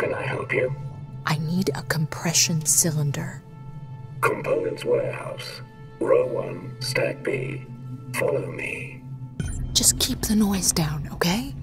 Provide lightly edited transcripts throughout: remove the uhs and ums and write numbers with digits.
can I help you? I need a compression cylinder. Components warehouse. Row 1, stack B. Follow me. Just keep the noise down, okay?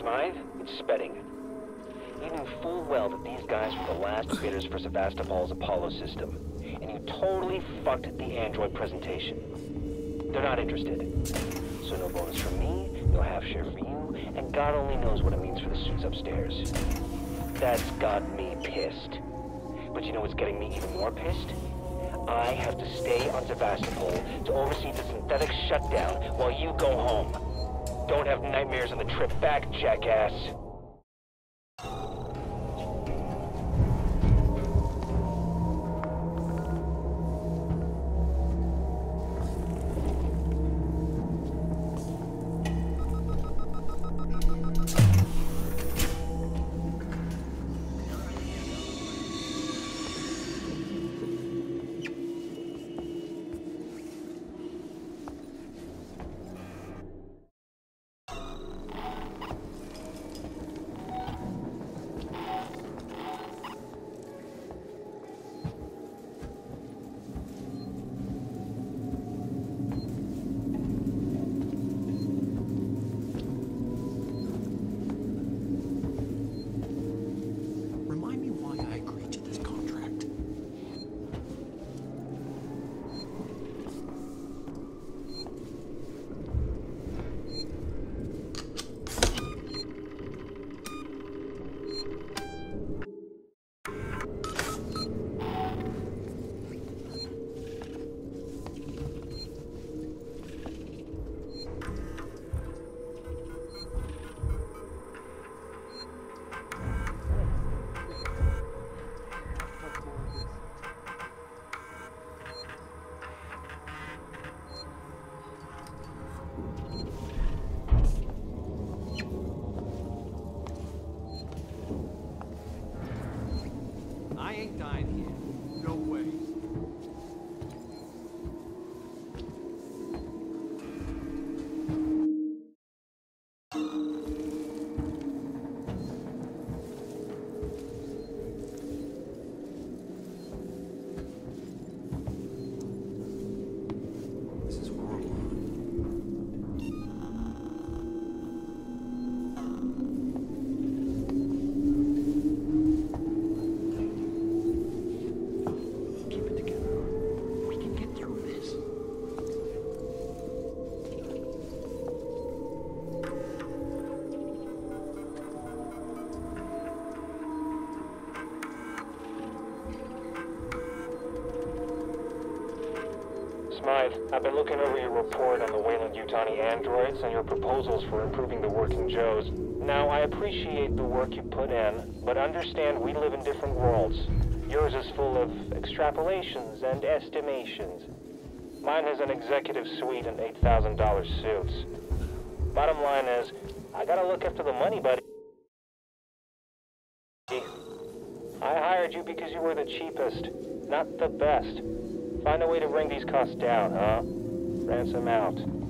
Smythe, it's Spedding. You knew full well that these guys were the last bidders for Sevastopol's Apollo system, and you totally fucked the android presentation. They're not interested. So no bonus from me, no half share for you, and God only knows what it means for the suits upstairs. That's got me pissed. But you know what's getting me even more pissed? I have to stay on Sevastopol to oversee the synthetic shutdown while you go home. Don't have nightmares on the trip back, jackass. I've been looking over your report on the Weyland-Yutani androids and your proposals for improving the Working Joes. Now, I appreciate the work you put in, but understand we live in different worlds. Yours is full of extrapolations and estimations. Mine has an executive suite and $8,000 suits. Bottom line is, I gotta look after the money, buddy. I hired you because you were the cheapest, not the best. Find a way to bring these costs down, huh? Ransom out.